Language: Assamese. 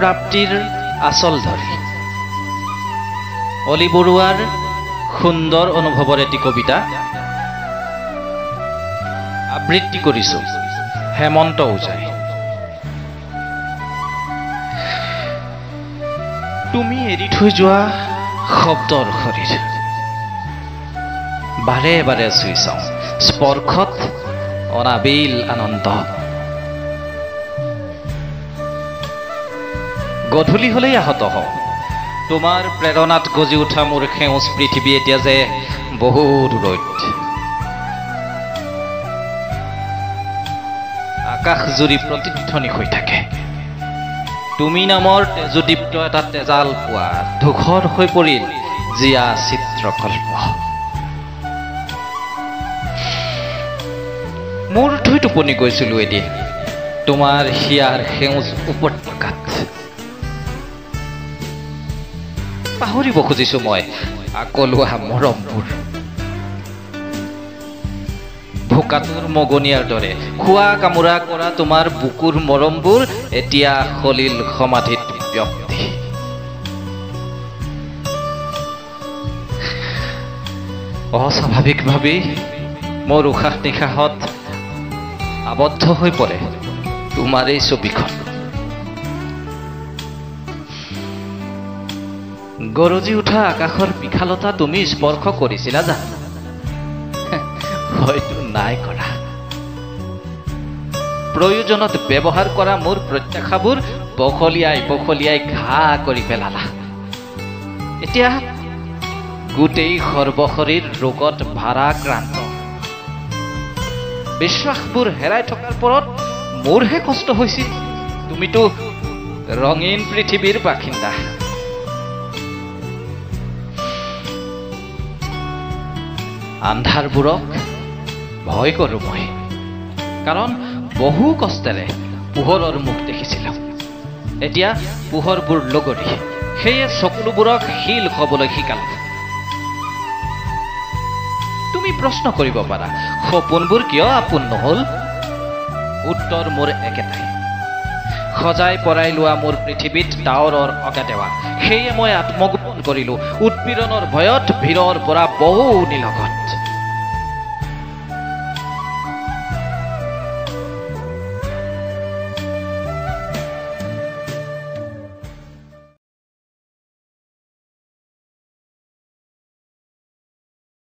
प्राप्तिर आसल धरी অলি বৰুৱাৰ সুন্দৰ অনুভৱৰ এটি কবিতা আবৃত্তি কৰিছো হেমন্ত ওজাই। তুমি এৰি থৈ যোৱা শব্দৰ শৰীৰ বাৰে বাৰে চুই চাওঁ স্পৰ্শত অনাবিল আনন্দ। গধূলি হলেই আহত হওঁ তোমাৰ প্ৰেৰণাত গজি উঠা মোৰ সেউজ পৃথিৱী এতিয়া যে বহু দূৰত। আকাশ জুৰি প্ৰতিধ্বনি হৈ থাকে তুমি নামৰ তেজদীপ্ত এটা তেজাল পোৱা ধূসৰ হৈ পৰিল জিয়া চিত্ৰকল্প। মোৰ থৈ টোপনি গৈছিলো এদিন তোমাৰ হিয়াৰ সেউজ উপত্যকাত। পাহৰিব খুজিছো মই আকলোৱা মৰমবোৰ ভোকাটোৰ মগনিয়াৰ দৰে খোৱা কামোৰা কৰা তোমাৰ বুকুৰ মৰমবোৰ এতিয়া সলিল সমাধিত ব্যক্তি। অস্বাভাৱিকভাৱেই মোৰ উশাহ নিশাহত আবদ্ধ হৈ পৰে তোমাৰ এই ছবিখন। গৰজি উঠা আকাশৰ বিশালতা তুমি স্পৰ্শ কৰিছিলা জানো? হয়তো নাই কৰা। প্ৰয়োজনত ব্যৱহাৰ কৰা মোৰ প্ৰত্যাশাবোৰ বখলিয়াই বখলিয়াই ঘাঁ কৰি পেলালা। এতিয়া গোটেই সৰ্বশৰীৰ ৰোগত ভাৰাক্ৰান্ত। বিশ্বাসবোৰ হেৰাই থকাৰ পৰত মোৰহে কষ্ট হৈছিল। তুমিতো ৰঙীন পৃথিৱীৰ বাসিন্দা। আন্ধাৰবোৰক ভয় কৰোঁ মই কাৰণ বহু কষ্টেৰে পোহৰৰ মুখ দেখিছিলো। এতিয়া পোহৰবোৰ লগৰী সেয়ে সকলোবোৰক শিল হ'বলৈ শিকালো। তুমি প্ৰশ্ন কৰিব পাৰা সপোনবোৰ কিয় আপোন নহ'ল? উত্তৰ মোৰ একেটাই সজাই পৰাই লোৱা মোৰ পৃথিৱীত ডাৱৰৰ অগাধেৱা। সেয়ে মই আত্মগোপন কৰিলো উৎপীড়নৰ ভয়ত ভিৰৰ পৰা বহু নিলগত।